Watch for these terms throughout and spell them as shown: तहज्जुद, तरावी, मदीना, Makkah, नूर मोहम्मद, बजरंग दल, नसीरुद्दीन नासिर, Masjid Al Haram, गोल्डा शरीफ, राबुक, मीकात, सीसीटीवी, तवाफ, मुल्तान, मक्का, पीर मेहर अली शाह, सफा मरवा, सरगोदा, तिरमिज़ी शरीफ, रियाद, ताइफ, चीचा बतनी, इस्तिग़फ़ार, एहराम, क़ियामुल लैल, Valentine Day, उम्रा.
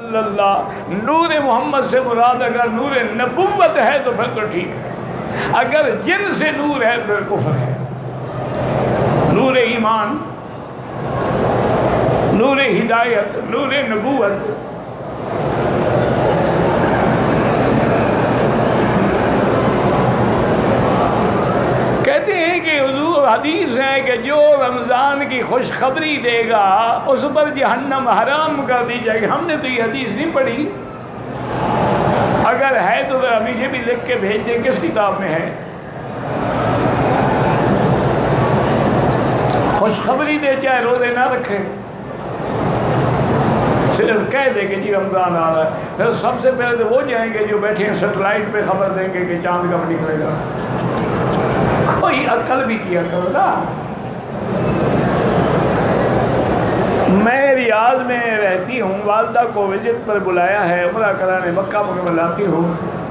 नूर मोहम्मद से मुराद अगर नूर नबुव्वत है तो फिर तो ठीक है, अगर जिन से नूर है फिर कुफर है। नूर ईमान, नूर हिदायत, नूर नबुव्वत, कहते हैं कि हुजूर हदीस है कि जो रमज़ान की खुशखबरी देगा उस पर जहन्नम हराम कर दी जाएगी। हमने तो ये हदीस नहीं पढ़ी, अगर है तो जरा मुझे भी लिख के भेज दें किस किताब में है। खुशखबरी दे चाहे रोज़े ना रखे, सिर्फ कह दे कि जी रमज़ान आ रहा है, फिर सबसे पहले तो वो जाएंगे जो बैठे हैं सेटेलाइट पे खबर देंगे कि चांद कब निकलेगा। कोई अकल भी किया करो ना। मैं रियाद में रहती हूँ, वालदा को विजिट पर बुलाया है, उम्रा कराने मक्का मुकम्मल आती हूँ।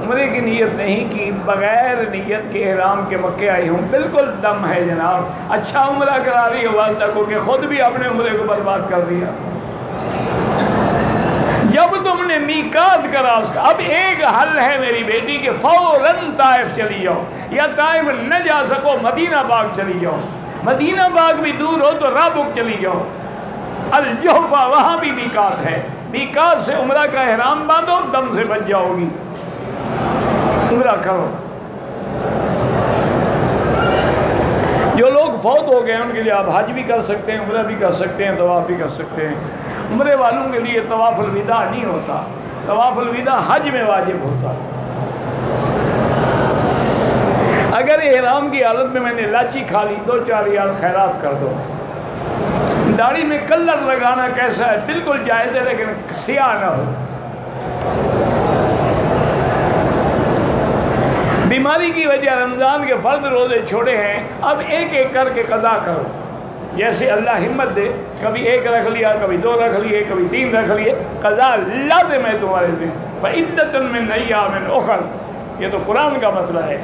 उम्रे की नीयत नहीं की, बग़ैर नीयत के एहराम के मक्के आई हूँ, बिल्कुल दम है जनाब। अच्छा उम्रा करा रही है वालदा को कि ख़ुद भी अपने उम्रे को बर्बाद कर दिया। जब तुमने मीकात करा उसका, अब एक हल है मेरी बेटी के फौरन ताइफ चली जाओ, या ताइफ न जा सको मदीना बाग चली जाओ, मदीना बाग भी दूर हो तो राबुक चली जाओ, अल जोहफा वहाँ भी मीकात है। मीकात से उम्रा का एहराम बांधो, दम से बच जाओगी, उम्रा करो। जो लोग फौत हो गए उनके लिए आप हज भी कर सकते हैं, उम्रा भी कर सकते हैं, तवाफ भी कर सकते हैं। उम्रे वालों के लिए तवाफुल विदा नहीं होता, तवाफुल विदा हज में वाजिब होता। अगर एहराम की हालत में मैंने लाची खा ली, दो चार यार खैरात कर दो। दाढ़ी में कलर लगाना कैसा है, बिल्कुल जायज़ है, लेकिन सियाह ना हो। बीमारी की वजह रमज़ान के फर्द रोज़े छोड़े हैं, अब एक एक करके कज़ा करो, जैसे अल्लाह हिम्मत दे। कभी एक रख लिया, कभी दो रख लिए, कभी तीन रख लिए, कज़ा लाज़िम है तुम्हारे लिए। फ़इद्दतुन मिन अय्यामिन उखर, ये तो कुरान का मसला है।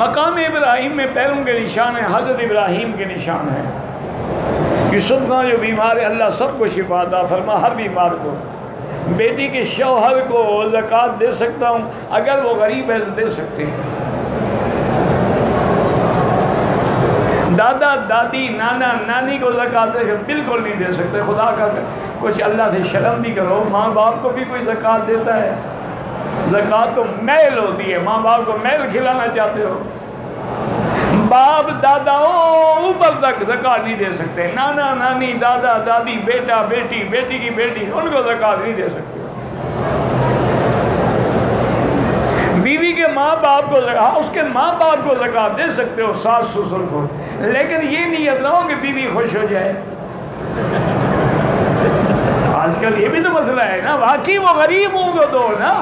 मकाम इब्राहिम में पैरों के निशान हैं, हज़रत इब्राहिम के निशान हैं। यूसुफ का जो बीमार है अल्लाह सबको शिफा अता फरमा, हर बीमार को। बेटी के शौहर को ज़कात दे सकता हूँ, अगर वो गरीब है तो दे सकते हैं। दादा दादी नाना नानी को ज़कात बिल्कुल नहीं दे सकते, खुदा का कुछ अल्लाह से शर्म भी करो। माँ बाप को भी कोई ज़कात देता है, ज़कात तो मैल होती है, माँ बाप को मैल खिलाना चाहते हो। बाप दादाओं ऊपर तक ज़कात नहीं दे सकते, नाना नानी दादा दादी बेटा बेटी बेटी की बेटी उनको ज़कात नहीं दे सकते। बीवी के माँ बाप को उसके माँ बाप को ज़कात दे सकते हो, सास ससुर को, लेकिन ये नीयत ना हो कि बीवी खुश हो जाए। आजकल ये भी तो मसला है ना, वाकई वो गरीब हो तो दो ना।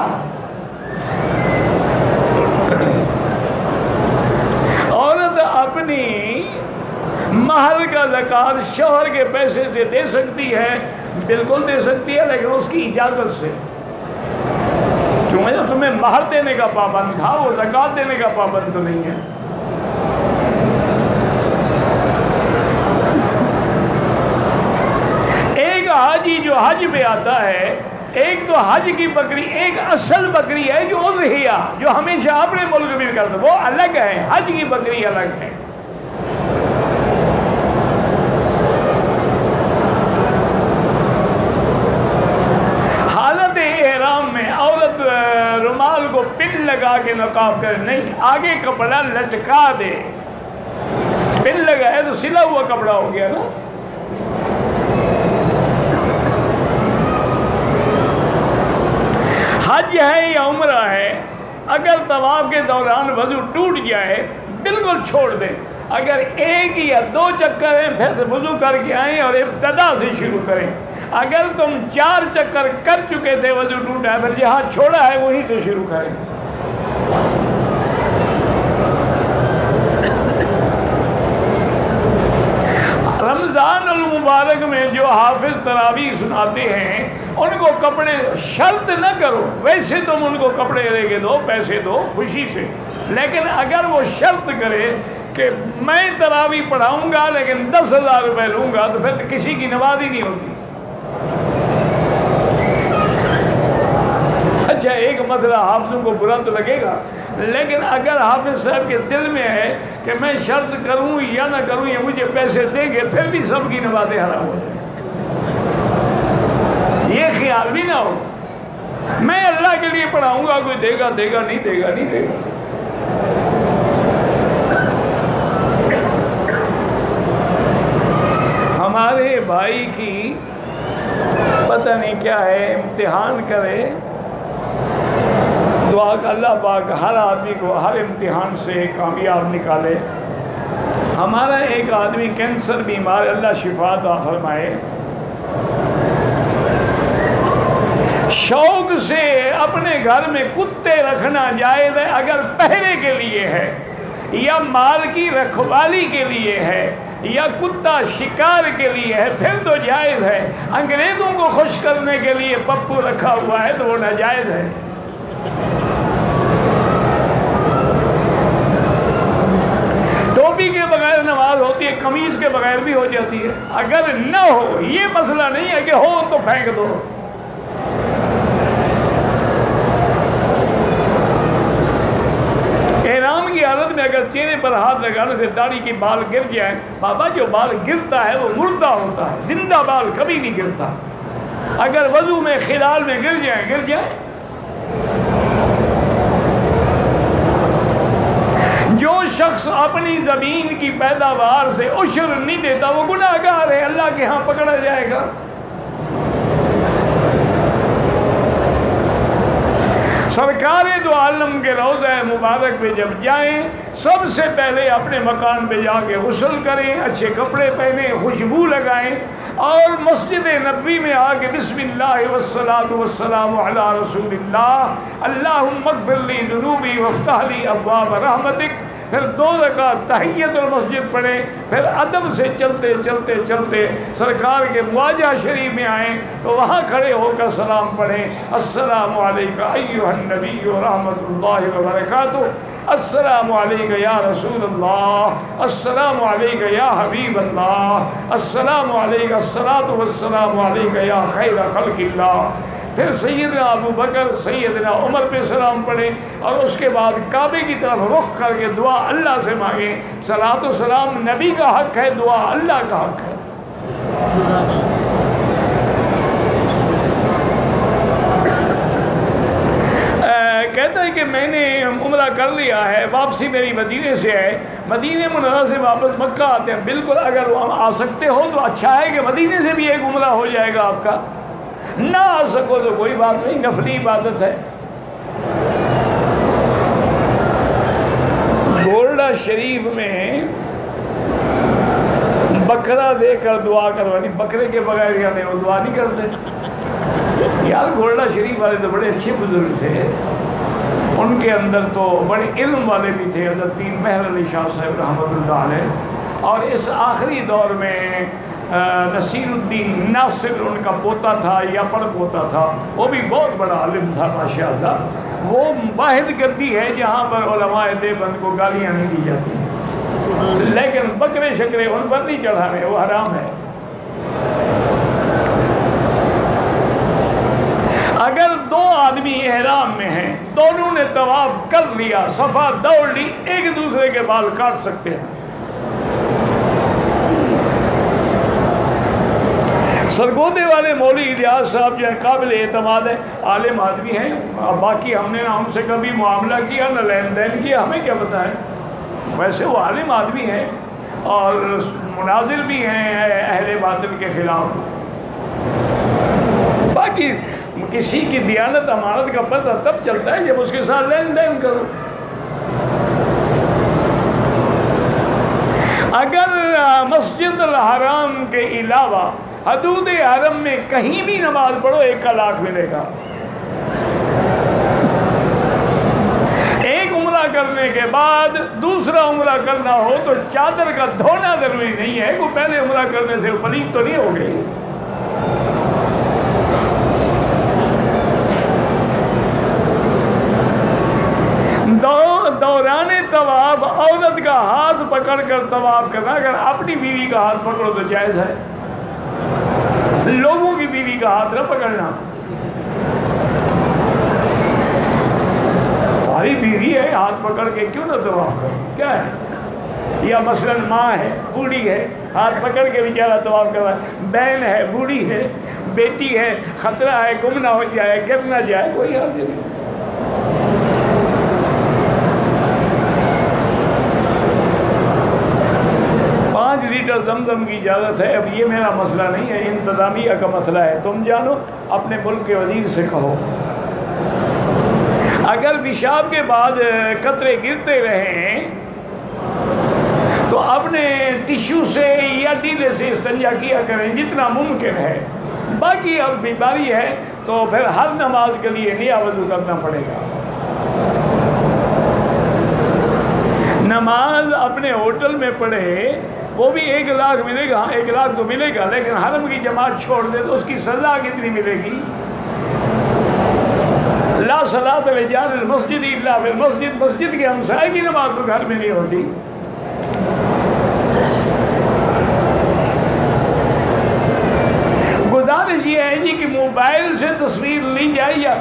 औरत अपनी महर का ज़कात शौहर के पैसे से दे सकती है, बिल्कुल दे सकती है, लेकिन उसकी इजाज़त से। चूँकि तुम्हें महर देने का पाबंद था, वो ज़कात देने का पाबंद तो नहीं है। हाजी जो हज पे आता है, एक तो हज की बकरी, एक असल बकरी है जो उज़हिया, जो हमेशा अपने मुल्क में करते, वो अलग है, हज की बकरी अलग है। हालत एहराम में औरत रुमाल को पिन लगा के नकाब करे नहीं, आगे कपड़ा लटका दे। पिन लगाए तो सिला हुआ कपड़ा हो गया ना। हज है या उम्रा है, अगर तवाफ के दौरान वजू टूट जाए बिल्कुल छोड़ दें, अगर एक या दो चक्कर हैं फिर वजू करके आएँ और इब्तदा से शुरू करें। अगर तुम चार चक्कर कर चुके थे, वजू टूटा है, फिर जहाँ छोड़ा है वहीं से शुरू करें। रमज़ान अल मुबारक में जो हाफिज़ तरावी सुनाते हैं उनको कपड़े शर्त न करो, वैसे तुम उनको कपड़े लेके दो, पैसे दो खुशी से, लेकिन अगर वो शर्त करे कि मैं तरावी पढ़ाऊंगा लेकिन 10,000 रुपए लूंगा, तो फिर किसी की नमाज ही नहीं होती। अच्छा एक मसला हाफिजों को बुरा तो लगेगा, लेकिन अगर हाफिज साहब के दिल में है कि मैं शर्त करूं या ना करूं या मुझे पैसे देंगे, फिर भी सबकी नमाजें हराम हो जाए, ये ख्याल भी ना हो। मैं अल्लाह के लिए पढ़ाऊंगा, कोई देगा देगा, नहीं देगा नहीं देगा। हमारे भाई की पता नहीं क्या है, इम्तिहान करे दुआ का अल्लाह पाक हर आदमी को हर इम्तिहान से कामयाब निकाले। हमारा एक आदमी कैंसर बीमार, अल्लाह शिफा अता फरमाए, शौक से अपने घर में कुत्ते रखना जायज़ है अगर पहरे के लिए है या माल की रखवाली के लिए है या कुत्ता शिकार के लिए है, फिर तो जायज़ है। अंग्रेज़ों को खुश करने के लिए पप्पू रखा हुआ है तो वो नाजायज़ है। टोपी के बगैर नमाज होती है, कमीज़ के बगैर भी हो जाती है। अगर ना हो ये मसला नहीं है कि हो तो फेंक दो। हालत में अगर चेहरे पर हाथ लगाने से दाढ़ी की बाल गिर जाए, बाबा जो बाल गिरता है वो मुर्दा होता है, जिंदा बाल कभी नहीं गिरता। अगर वजू में खिलाल में गिर जाए। जो शख्स अपनी जमीन की पैदावार से उशर नहीं देता वो गुनाहगार है, अल्लाह के यहाँ पकड़ा जाएगा। सरकारे दो आलम के रोज़े मुबारक पे जब जाएं, सबसे पहले अपने मकान पे जाके गुस्ल करें, अच्छे कपड़े पहने, खुशबू लगाएं और मस्जिद नबवी में आके बिस्मिल्लाह वस्सलातु वस्सलामु अला रसूलिल्लाह अल्लाहुम्मा इग़फिरली ज़ुनूबी वफ्तह ली अब्वाब रहमतिक। फिर 2 रकात तहियतुल मस्जिद पढ़े, फिर अदब से चलते चलते चलते सरकार के मुआजा शरीफ में आए तो वहाँ खड़े होकर सलाम पढ़ें, अस्सलामु अलैका अय्युहन नबिय्यु व रहमतुल्लाहि व बरकातुहू, अस्सलामु अलैका या रसूलल्लाह, अस्सलामु अलैका या हबीबल्लाह, अस्सलामु अलैका अस्सलातु वस्सलामु अलैका या खैरा खल्किल्लाह। फिर सैयदना अबू बकर सैयदना उमर पे सलाम पढ़ें और उसके बाद काबे की तरफ रुख करके दुआ अल्लाह से मांगें। सलात व सलाम नबी का हक है, दुआ अल्लाह का हक है। कहता है कि मैंने उम्रा कर लिया है, वापसी मेरी मदीने से है, मदीने मुनव्वरा से वापस मक्का आते हैं। बिल्कुल अगर वहाँ आ सकते हो तो अच्छा है कि मदीने से भी एक उम्रा हो जाएगा आपका, ना आ सको तो कोई बात नहीं, नफली इबादत है। गोल्डा शरीफ में बकरा देकर दुआ करवानी, बकरे के बगैर क्या नहीं, वो दुआ नहीं करते। यार गोल्डा शरीफ वाले तो बड़े अच्छे बुजुर्ग थे, उनके अंदर तो बड़े इल्म वाले भी थे, हज़रत पीर मेहर अली शाह साहब रहमतुल्लाह अलैह। और इस आखिरी दौर में नसीरुद्दीन नासिर उनका पोता था या परपोता था, वो भी बहुत बड़ा आलिम था माशाअल्लाह। वो वाहिद गर्दी है जहाँ पर उलमाए देवबंद को गालियाँ नहीं दी जाती, लेकिन बकरे शकरे उन पर नहीं चढ़ावे, वो हराम है। अगर 2 आदमी एहराम में हैं, दोनों ने तवाफ कर लिया, सफ़ा दौड़ ली, एक दूसरे के बाल काट सकते हैं। सरगोदे वाले मौली इलियास साहब जो है काबिल एतमाद है, आलिम आदमी हैं। अब बाकी हमने ना उनसे कभी मामला किया ना लेन देन किया, हमें क्या पता है। वैसे वो आलिम आदमी हैं और मुनाजिर भी हैं अहले बातिल के ख़िलाफ़। बाकी किसी की दियानत अमानत का पता तब चलता है जब उसके साथ लेन देन करो। अगर मस्जिद अल हराम के अलावा हदूद हरम में कहीं भी नमाज पढ़ो 1 का लाख मिलेगा। 1 उम्रा करने के बाद दूसरा उम्रा करना हो तो चादर का धोना जरूरी नहीं है, वो पहले उम्रा करने से पलीत तो नहीं हो गई। दौरान तवाफ औरत का हाथ पकड़ कर तवाफ करना अगर अपनी बीवी का हाथ पकड़ो तो जायज़ है, लोगों की बीवी का हाथ न पकड़ना। तुम्हारी बीवी है, हाथ पकड़ के क्यों ना तवाफ करो, क्या है? या मसलन माँ है, बूढ़ी है, हाथ पकड़ के बेचारा तवाफ कर रहा है। बहन है, बूढ़ी है, बेटी है, खतरा है गुम ना हो जाए, गिर ना जाए, कोई हाथ नहीं। दमदम की इजाज़त है। अब ये मेरा मसला नहीं है, इंतजामिया का मसला है। तुम जानो, अपने मुल्क के वजीर से कहो अगर पेशाब के बाद कतरे गिरते रहें तो अपने टिश्यू से या टीले से इस्तिंजा किया करें जितना मुमकिन है। बाकी अब बीमारी है तो फिर हर नमाज के लिए नया वजू करना पड़ेगा। नमाज अपने होटल में पढ़े, वो भी 1 लाख मिलेगा, 1 लाख तो मिलेगा, लेकिन हरम की जमात छोड़ दे तो उसकी सजा कितनी मिलेगी? ला सलात लिजारिल मस्जिद इल्ला फिल मस्जिद। मस्जिद के हमसाए की नमाज तो घर में नहीं होती। गुजारिश ये है जी कि मोबाइल से तस्वीर ली जाए, या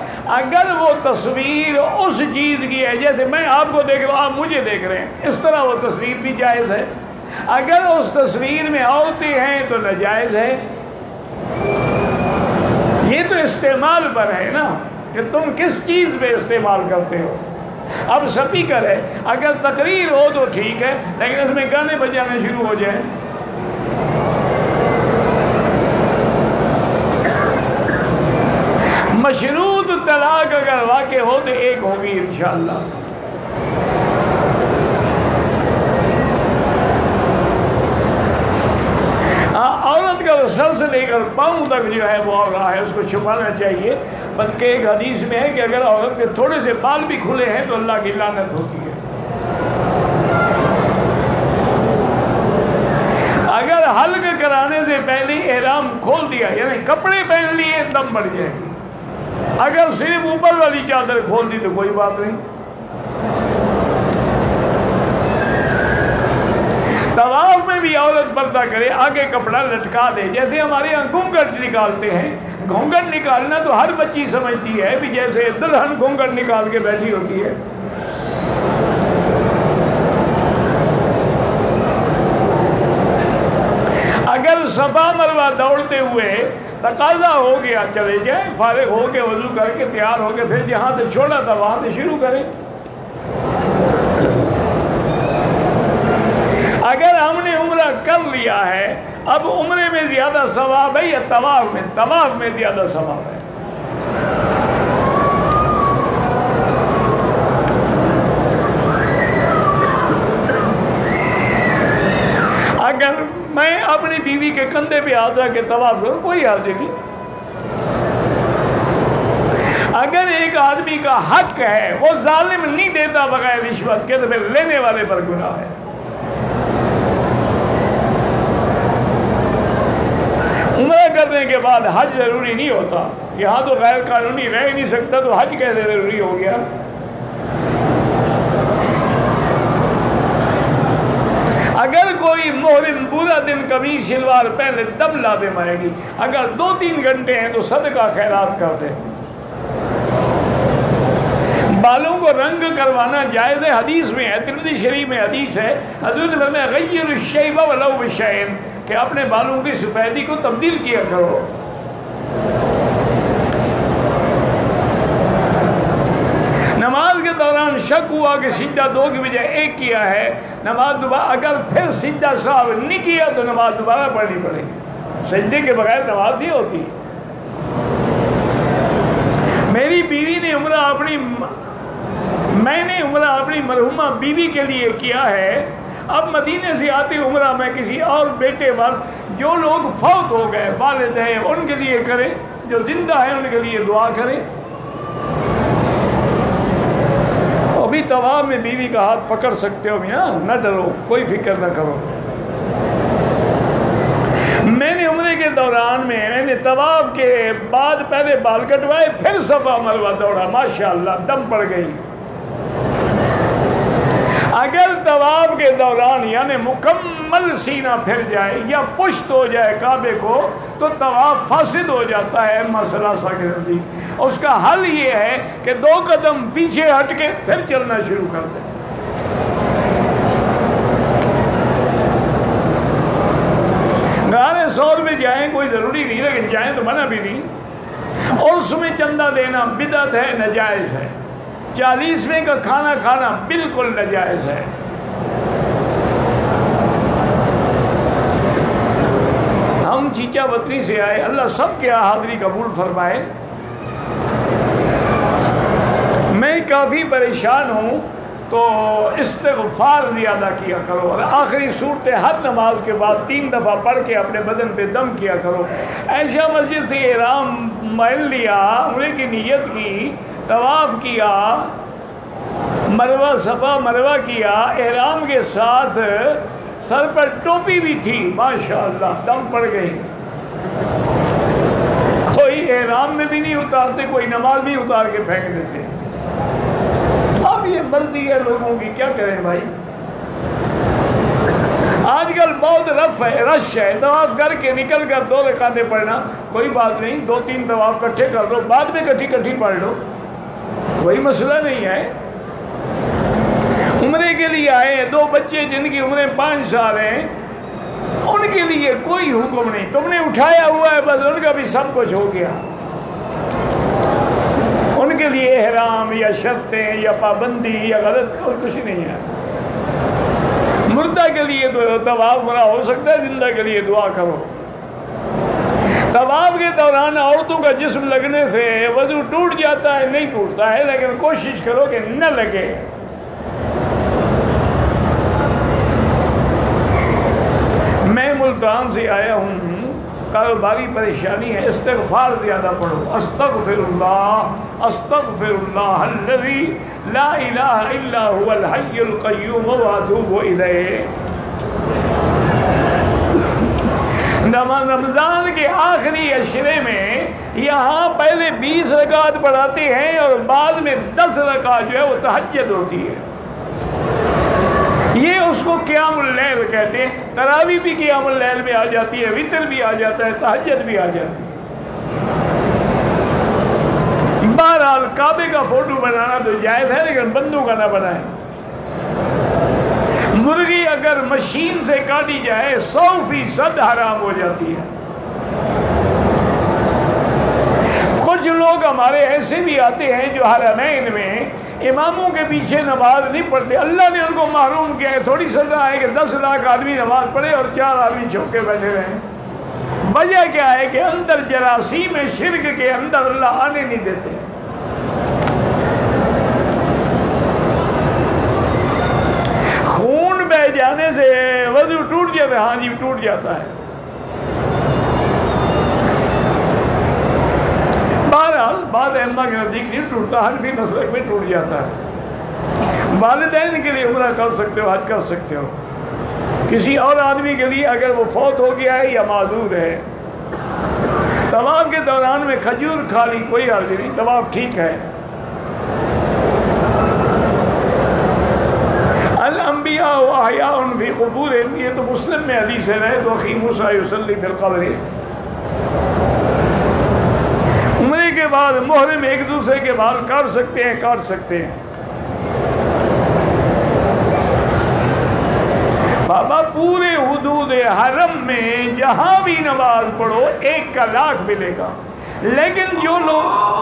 अगर वो तस्वीर उस चीज़ की है जैसे मैं आपको देख रहा हूँ, आप मुझे देख रहे हैं, इस तरह वो तस्वीर भी जायज़ है। अगर उस तस्वीर में औरतें हैं तो नाजायज़ है। ये तो इस्तेमाल पर है ना कि तुम किस चीज़ पे इस्तेमाल करते हो। अब स्पीकर है, अगर तकरीर हो तो ठीक है, लेकिन इसमें गाने बजाने शुरू हो जाए। मशरूत तलाक अगर वाक़े हो तो एक होगी इंशाअल्लाह। सर से लेकर पाँव तक जो है वो औरत है, उसको छुपाना चाहिए। बल्कि एक हदीस में है कि अगर औरत के थोड़े से बाल भी खुले हैं तो अल्लाह की लानत होती है। अगर हल्क कराने से पहले एहराम खोल दिया, यानी कपड़े पहन लिए, दम बढ़ जाए। अगर सिर्फ ऊपर वाली चादर खोल दी तो कोई बात नहीं। तवाफ में भी औरत पर्दा करे, आगे कपड़ा लटका दे। जैसे हमारे यहाँ घूंघट निकालते हैं, घूंघट निकालना तो हर बच्ची समझती है भी जैसे दुल्हन घूंघट निकाल के बैठी होती है। अगर सफा मरवा दौड़ते हुए तकाजा हो गया चले जाए, फारिग हो के वजू करके तैयार हो के फिर जहाँ से छोड़ा था वहाँ से शुरू करें। अगर हमने उम्रा कर लिया है, अब उम्रे में ज़्यादा सवाब है या तवाफ में? तवाफ में ज़्यादा सवाब है। अगर मैं अपनी बीवी के कंधे पे हाथ रख के तवाफ करूँ, कोई हाथ नहीं। अगर एक आदमी का हक है, वो जालिम नहीं देता बगैर रिश्वत के, तो फिर लेने वाले पर गुनाह है। उम्रा करने के बाद हज ज़रूरी नहीं होता, यहाँ तो गैर कानूनी रह नहीं सकता, तो हज कैसे ज़रूरी हो गया? अगर कोई मोहरिम पूरा दिन कमीज शलवार पहने दम लादे मारेगी, अगर 2-3 घंटे हैं तो सदका खैरात कर दे। बालों को रंग करवाना जायज़ है, हदीस में है, तिरमिज़ी शरीफ में हदीस है। हज़रत ने फरमाया गय्यिरु शैब वलौ बिशैइन, कि अपने बालों की सफेदी को तब्दील किया करो। नमाज के दौरान शक हुआ कि सीधा 2 की बजाय 1 किया है, नमाज दोबारा अगर फिर सीधा साहब नहीं किया तो नमाज दोबारा पढ़नी पड़ेगी। सजदे के बगैर नमाज नहीं होती। मेरी बीवी ने उम्रा अपनी, मैंने उम्रा अपनी मरहुमा बीवी के लिए किया है। अब मदीने से आती उम्रा में किसी और बेटे पर, जो लोग फौत हो गए, वालिद हैं, उनके लिए करें, जो जिंदा है उनके लिए दुआ करें। अभी तवाफ में बीवी का हाथ पकड़ सकते हो मियाँ, न डरो, कोई फिक्र न करो। मैंने उम्रे के दौरान में, मैंने तवाफ के बाद पहले बाल कटवाए, फिर सफा मरवा दौड़ा, माशाल्लाह दम पड़ गई। अगर तवाफ के दौरान यानी मुकम्मल सीना फिर जाए या पुश्त हो जाए काबे को तो तवाफ फासिद हो जाता है। मसला साकिदी उसका हल ये है कि 2 कदम पीछे हट के फिर चलना शुरू कर दें। गारे सौर में जाएं कोई ज़रूरी नहीं, लेकिन जाएं तो मना भी नहीं, और उसमें चंदा देना बिदअत है, नाजायज़ है। 40वें का खाना खाना बिल्कुल नाजायज है। हम चीचा बतनी से आए, अल्लाह सब के हाज़िरी कबूल फरमाए। मैं काफ़ी परेशान हूँ तो इस्तिग़फ़ार ज़्यादा किया करो और आखिरी सूरत हर नमाज के बाद 3 दफ़ा पढ़ के अपने बदन पे दम किया करो। ऐशा मस्जिद से इहराम मल लिया, उम्रे की नीयत की, तवाफ़ किया, मरवा सफ़ा मरवा किया, एहराम के साथ सर पर टोपी भी थी, माशाल्लाह दम पड़ गई। कोई एहराम में भी नहीं उतारते, कोई नमाज भी उतार के फेंक देते। अब ये मर्जी है लोगों की, क्या करें भाई। आजकल बहुत रश है। तवाफ करके निकल कर 2 रकातें पढ़ना कोई बात नहीं, 2-3 तवाफ इकट्ठे कर लो, बाद में इकट्ठी पढ़ लो, कोई मसला नहीं है। उम्रे के लिए आए, 2 बच्चे जिनकी उम्रें 5 साल हैं उनके लिए कोई हुक्म नहीं, तुमने उठाया हुआ है बस, उनका भी सब कुछ हो गया। उनके लिए एहराम या शर्तें या पाबंदी या गलत और कुछ नहीं है। मुर्दा के लिए तो तवाफ बुरा हो सकता है, जिंदा के लिए दुआ करो। तवाफ के दौरान औरतों का जिस्म लगने से वजू टूट जाता है, नहीं टूटता है, लेकिन कोशिश करो कि न लगे। मैं मुल्तान से आया हूँ, कारोबारी परेशानी है, इस्तिग़फ़ार ज़्यादा पढ़ो। अस्तग़फ़िरुल्लाह अस्तग़फ़िरुल्लाह अल्लज़ी ला इलाहा इल्ला हुवल हय्युल क़य्यूम व अतूबु इलैह। रमज़ान के आखिरी अशरे में यहाँ पहले 20 रकात पढ़ाते हैं और बाद में 10 रकात जो है वो तहज्जुद होती है। ये उसको क़ियामुल लैल कहते हैं। तरावी भी क़ियामुल लैल में आ जाती है, वितर भी आ जाता है, तहज्जुद भी आ जाती है। बहरहाल काबे का फोटो बनाना तो जायज़ है, लेकिन बंदों का ना बनाए। मुर्गी अगर मशीन से काटी जाए 100% हराम हो जाती है। कुछ लोग हमारे ऐसे भी आते हैं जो हरमैन में इमामों के पीछे नमाज नहीं पढ़ते। अल्लाह ने उनको महरूम किया है, थोड़ी सजा है कि 10 लाख आदमी नमाज पढ़े और 4 आदमी छुपके बैठे रहे। वजह क्या है कि अंदर जरासीम है, शिर्क के अंदर अल्लाह आने नहीं देते। बह जाने से वजू टूट जाता है, हाँ जी टूट जाता है। बहरहाल बाद अहमद के नज़दीक नहीं टूटता, हर भी मसलक में टूट जाता है। वालिदैन के लिए उम्रा कर सकते हो, हज कर सकते हो। किसी और आदमी के लिए अगर वो फौत हो गया है या माजूर है। तवाफ के दौरान में खजूर खा ली कोई हर्ज नहीं, तवाफ ठीक है। अल-अंबिया व अहयाउन फी कुबूरिहिम, ये तो मुस्लिम में हदीस है। तो अक़ीमू स युसल्ली फिल क़ब्र। उम्रे के बाद मुहर्रम एक दूसरे के बाल काट सकते हैं। बाबा पूरे हुदूद हरम में जहाँ भी नमाज पढ़ो 1 का लाख मिलेगा, लेकिन जो लोग